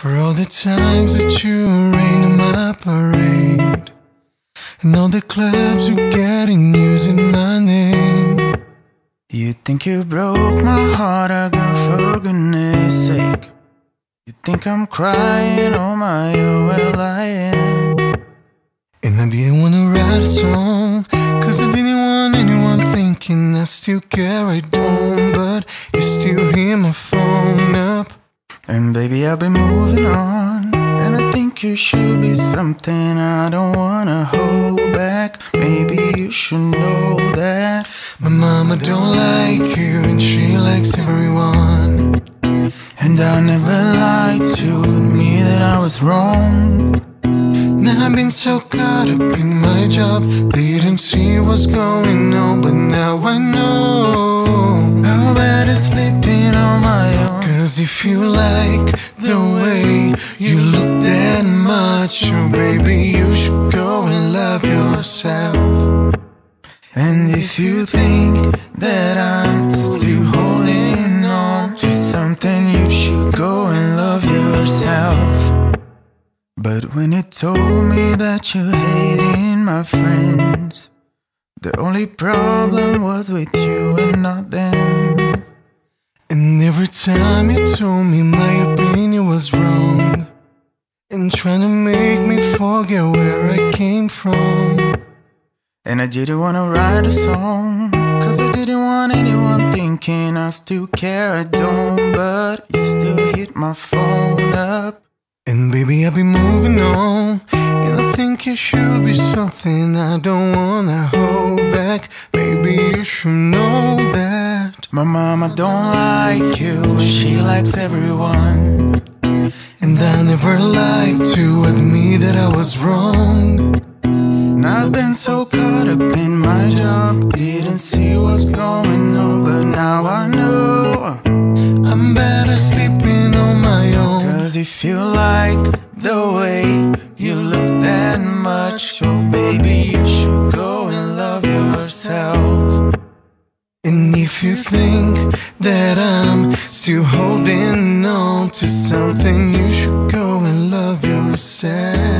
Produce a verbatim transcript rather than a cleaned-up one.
For all the times that you rain on my parade, and all the clubs you're getting using my name. You think you broke my heart, oh girl, for goodness sake. You think I'm crying, oh my, oh well I am. And I didn't wanna write a song, cause I didn't want anyone thinking I still care, I don't. But you still hear my phone up, and baby I've been moving on, and I think you should be something I don't wanna hold back. Maybe you should know that my mama don't like you and she likes everyone, and I never lied to admit that I was wrong. Now I've been so caught up in my job, didn't see what's going on, but now I know I better sleeping on my own. Cause if you like the way you look that much, oh baby, you should go and love yourself. And if you think that I'm still holding on to something, you should go and love yourself. But when you told me that you hated my friends, the only problem was with you and not them. And every time you told me my opinion was wrong, and trying to make me forget where I came from. And I didn't wanna write a song, cause I didn't want anyone thinking I still care, I don't. But you still hit my phone up, and baby I'll be moving on, and I think you should be something I don't wanna hold back. Maybe you should know that my mama don't like you and she likes everyone, and I never liked to admit that I was wrong. And I've been so caught up in my job, didn't see what's going on, but now I know I'm better sleeping on my own. Cause if you like the way you look that much, oh baby, you should go and love yourself. And if you think that I'm still holding on to something, you should go and love yourself.